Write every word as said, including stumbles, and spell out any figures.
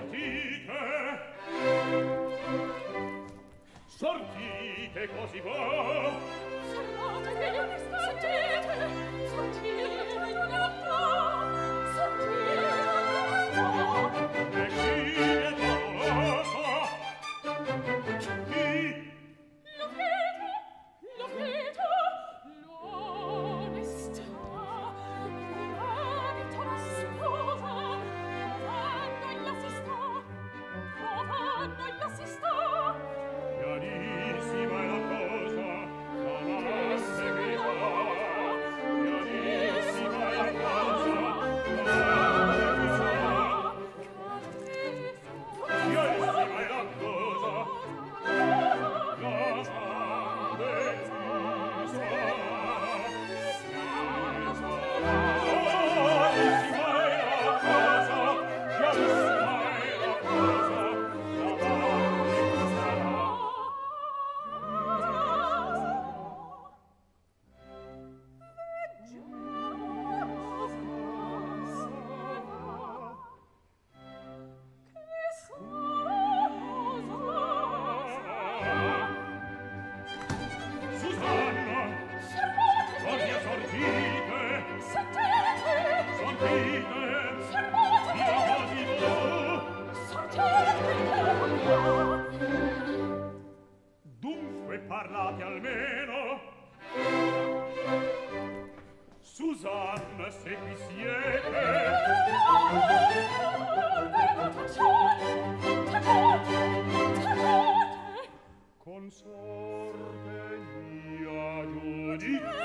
sortite, sortite così va. Sortite, sortite, sortite, sortite, sortite. Consorte mia, giudice.